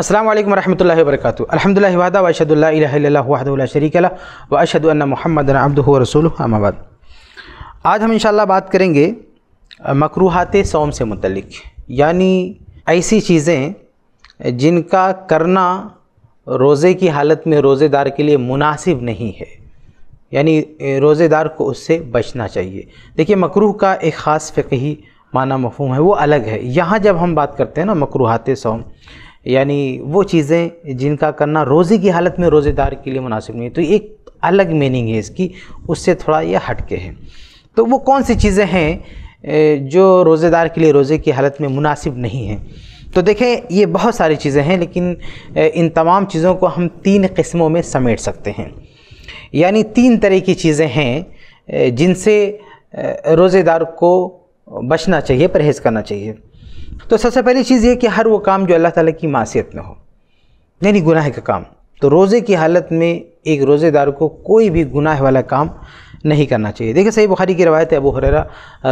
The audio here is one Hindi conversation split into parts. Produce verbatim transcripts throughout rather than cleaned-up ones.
अस्सलाम वालेकुम रहमतुल्लाहि व बरकातुहू। अल्हम्दुलिल्लाहि वहदा व अशहदु अल्ला इलाहा इल्लल्लाहु वहदहु ला शरीका लहु व अशहदु अन्ना मुहम्मदन अब्दुहु व रसूलुहु। अम्मा बाद, आज हम इंशाल्लाह बात करेंगे मकरूहाते सौम से मुतल्लिक़, यानी ऐसी चीज़ें जिनका करना रोज़े की हालत में रोज़ेदार के लिए मुनासिब नहीं है, यानी रोज़ेदार को उससे बचना चाहिए। देखिए, मकरूह का एक ख़ास फ़िक़ही माना मफ़हूम है, वो अलग है। यहाँ जब हम बात करते हैं ना मकरूहाते सौम, यानी वो चीज़ें जिनका करना रोज़े की हालत में रोज़ेदार के लिए मुनासिब नहीं है, तो एक अलग मीनिंग है इसकी, उससे थोड़ा ये हटके है। तो वो कौन सी चीज़ें हैं जो रोज़ेदार के लिए रोज़े की हालत में मुनासिब नहीं हैं? तो देखें, ये बहुत सारी चीज़ें हैं, लेकिन इन तमाम चीज़ों को हम तीन किस्मों में समेट सकते हैं। यानी तीन तरह की चीज़ें हैं जिनसे रोज़ेदार को बचना चाहिए, परहेज़ करना चाहिए। तो सबसे पहली चीज़ ये कि हर वो काम जो अल्लाह ताला की मासियत में हो, यानी गुनाह का काम। तो रोज़े की हालत में एक रोज़ेदार को कोई भी गुनाह वाला काम नहीं करना चाहिए। देखिए, सही बुखारी की रवायत है, अबू हुरैरा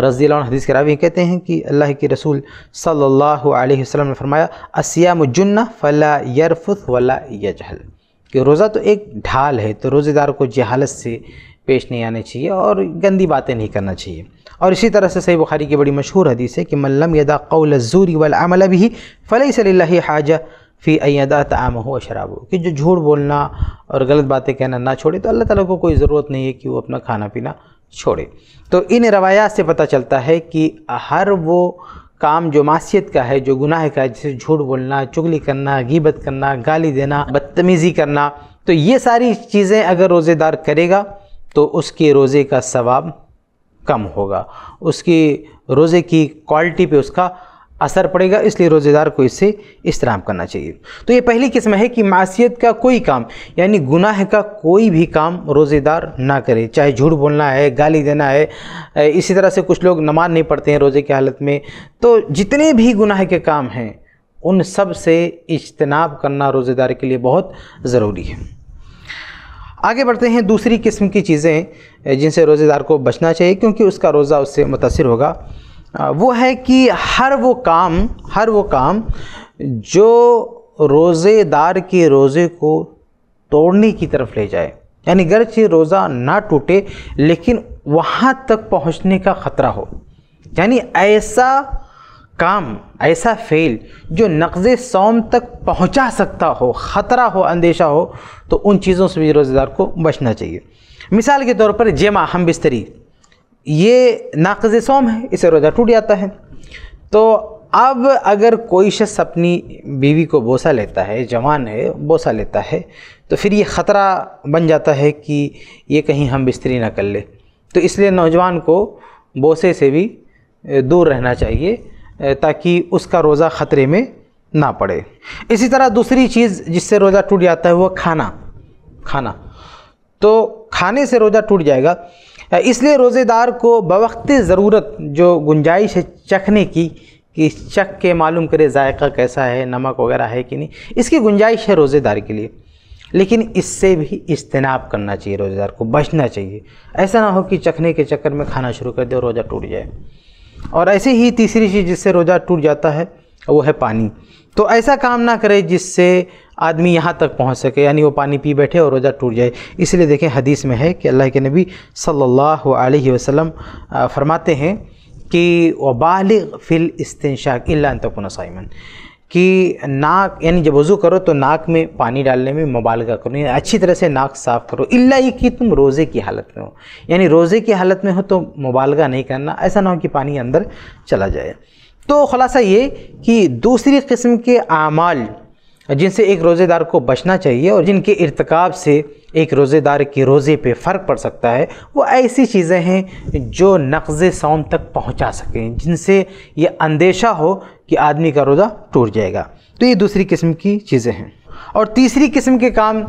रज़ियल्लाहु अन्हु हदीस के रावी कहते हैं कि अल्लाह के रसूल सल्लल्लाहु अलैहि वसल्लम ने फरमाया, अस्सियामु जुन्ना फला यरफुथ वला यजहल, कि रोज़ा तो एक ढाल है, तो रोज़ेदार को जहालत से पेश नहीं आने चाहिए और गंदी बातें नहीं करना चाहिए। और इसी तरह से सही बुखारी की बड़ी मशहूर हदीस है कि मन लम यदा क़ौल अज़्ज़ूरी वल अमल बिही फलैस लिल्लाहि हाजा फ़ी अन यदा तआमहु व शराबहु, कि जो झूठ बोलना और गलत बातें कहना ना छोड़े तो अल्लाह ताला को कोई ज़रूरत नहीं है कि वो अपना खाना पीना छोड़े। तो इन रवायात से पता चलता है कि हर वो काम जो मासियत का है, जो गुनाह का है, जैसे झूठ बोलना, चुगली करना, गीबत करना, गाली देना, बदतमीज़ी करना, तो ये सारी चीज़ें अगर रोज़ेदार करेगा तो उसके रोज़े का सवाब कम होगा, उसकी रोज़े की क्वालिटी पे उसका असर पड़ेगा, इसलिए रोज़ेदार को इससे इस्त्राम करना चाहिए। तो ये पहली किस्म है कि मासियत का कोई काम, यानी गुनाह का कोई भी काम रोज़ेदार ना करे, चाहे झूठ बोलना है, गाली देना है। इसी तरह से कुछ लोग नमाज नहीं पढ़ते हैं रोज़े की हालत में। तो जितने भी गुनाह के काम हैं उन सब से इज्तनाब करना रोज़ेदार के लिए बहुत ज़रूरी है। आगे बढ़ते हैं दूसरी किस्म की चीज़ें जिनसे रोज़ेदार को बचना चाहिए क्योंकि उसका रोज़ा उससे मुतासिर होगा। वो है कि हर वो काम हर वो काम जो रोज़ेदार के रोज़े को तोड़ने की तरफ ले जाए, यानी गरचे रोज़ा ना टूटे लेकिन वहाँ तक पहुँचने का ख़तरा हो, यानी ऐसा काम, ऐसा फ़ेल जो नक़्ज़े सौम तक पहुंचा सकता हो, ख़तरा हो, अंदेशा हो, तो उन चीज़ों से भी रोज़ेदार को बचना चाहिए। मिसाल के तौर पर जमा, हम बिस्तरी, ये नाक़ज़े सौम है, इसे रोज़ा टूट जाता है। तो अब अगर कोई शख्स अपनी बीवी को बोसा लेता है, जवान है, बोसा लेता है, तो फिर ये ख़तरा बन जाता है कि ये कहीं हम बिस्तरी ना कर ले। तो इसलिए नौजवान को बोसे से भी दूर रहना चाहिए ताकि उसका रोज़ा ख़तरे में ना पड़े। इसी तरह दूसरी चीज़ जिससे रोज़ा टूट जाता है वो खाना खाना तो खाने से रोज़ा टूट जाएगा। इसलिए रोज़ेदार को बवक़्ते ज़रूरत जो गुंजाइश है चखने की, कि चख के मालूम करे जायका कैसा है, नमक वगैरह है कि नहीं, इसकी गुंजाइश है रोज़ेदार के लिए, लेकिन इससे भी इज्तनाब करना चाहिए, रोज़ेदार को बचना चाहिए। ऐसा ना हो कि चखने के चक्कर में खाना शुरू कर दे और रोज़ा टूट जाए। और ऐसे ही तीसरी चीज़ जिससे रोज़ा टूट जाता है वो है पानी। तो ऐसा काम ना करे जिससे आदमी यहाँ तक पहुँच सके, यानी वो पानी पी बैठे और रोज़ा टूट जाए। इसलिए देखें, हदीस में है कि अल्लाह के नबी सल्लल्लाहु अलैहि वसल्लम फरमाते हैं कि वबालिग फ़िल इस्तिंशाक इल्ला अन तकुना साइमन, कि नाक, यानी जब वज़ू करो तो नाक में पानी डालने में मुबालगा करो, यानी अच्छी तरह से नाक साफ़ करो, इल्ला ये कि तुम रोज़े की हालत में हो, यानी रोज़े की हालत में हो तो मुबालगा नहीं करना, ऐसा ना हो कि पानी अंदर चला जाए। तो ख़ुलासा ये कि दूसरी किस्म के आमाल जिनसे एक रोज़ेदार को बचना चाहिए और जिनके इर्तिकाब से एक रोज़ेदार के रोज़े पे फ़र्क पड़ सकता है, वो ऐसी चीज़ें हैं जो नक़्ज़े सौम तक पहुंचा सकें, जिनसे ये अंदेशा हो कि आदमी का रोज़ा टूट जाएगा। तो ये दूसरी किस्म की चीज़ें हैं। और तीसरी किस्म के काम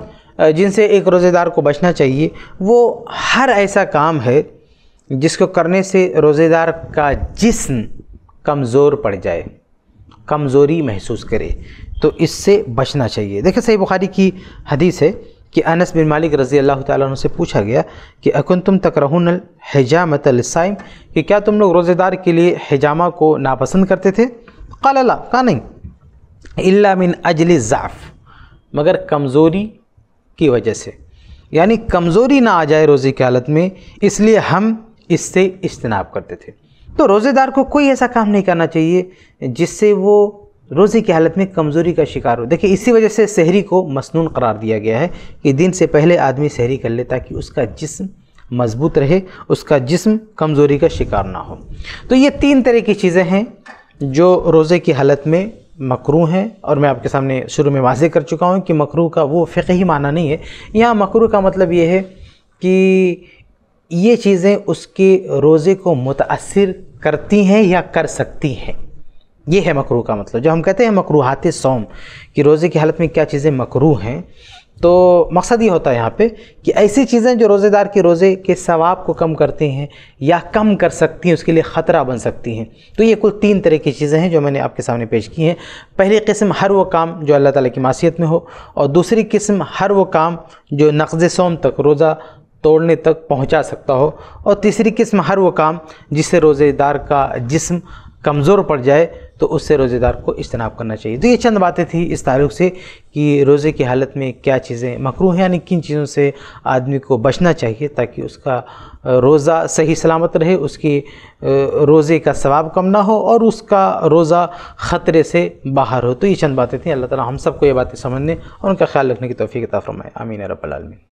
जिनसे एक रोज़ेदार को बचना चाहिए वो हर ऐसा काम है जिसको करने से रोज़ेदार का जिस्म कमज़ोर पड़ जाए, कमज़ोरी महसूस करे, तो इससे बचना चाहिए। देखिए, सही बुखारी की हदीस है कि अनस बिन मालिक रज़ी अल्लाह ताला अन्हु से पूछा गया कि अकुंतुम तकरहुनल हिजामतल साइम, कि क्या तुम लोग रोज़ेदार के लिए हिजामा को नापसंद करते थे? क़ाला ला, कहा नहीं। इल्ला मिन अजल ज़ाफ़, मगर कमज़ोरी की वजह से, यानी कमज़ोरी ना आ जाए रोज़े की हालत में, इसलिए हम इससे इज्तनाब करते थे। तो रोज़ेदार को कोई ऐसा काम नहीं करना चाहिए जिससे वो रोज़े की हालत में कमज़ोरी का शिकार हो। देखिए, इसी वजह से सहरी को मसनून करार दिया गया है कि दिन से पहले आदमी सहरी कर ले ताकि उसका जिस्म मजबूत रहे, उसका जिस्म कमज़ोरी का शिकार ना हो। तो ये तीन तरह की चीज़ें हैं जो रोज़े की हालत में मकरूह हैं, और मैं आपके सामने शुरू में वाज़े कर चुका हूँ कि मकरूह का वो फ़िक़ही माना नहीं है। यहाँ मकरूह का मतलब ये है कि ये चीज़ें उसके रोज़े को मुताअस्सिर करती हैं या कर सकती हैं, ये है मकरूह का मतलब। जो हम कहते हैं मकरूहात सौम, कि रोज़े की हालत में क्या चीज़ें मकरूह हैं, तो मकसद ये होता है यहाँ पे कि ऐसी चीज़ें जो रोज़ेदार के रोज़े के सवाब को कम करती हैं या कम कर सकती हैं, उसके लिए ख़तरा बन सकती हैं। तो ये कुल तीन तरह की चीज़ें हैं जो मैंने आपके सामने पेश की हैं। पहली किस्म हर वो काम जो अल्लाह ताला की मासियत में हो, और दूसरी किस्म हर वो काम जो नक़्ज़ सौम तक, रोज़ा तोड़ने तक पहुँचा सकता हो, और तीसरी किस्म हर वो काम जिससे रोज़ेदार का जिस्म कमज़ोर पड़ जाए, तो उससे रोज़ेदार को इज्तनाब करना चाहिए। तो ये चंद बातें थी इस ताल्लुक़ से कि रोज़े की हालत में क्या चीज़ें मकरूह हैं, यानी किन चीज़ों से आदमी को बचना चाहिए ताकि उसका रोज़ा सही सलामत रहे, उसकी रोज़े का सवाब कम ना हो और उसका रोज़ा ख़तरे से बाहर हो। तो ये चंद बातें थी। अल्लाह ताला हम सबको ये बातें समझने और उनका ख्याल रखने की तौफीक अता फरमाए। आमीन या रब्बल आलमीन।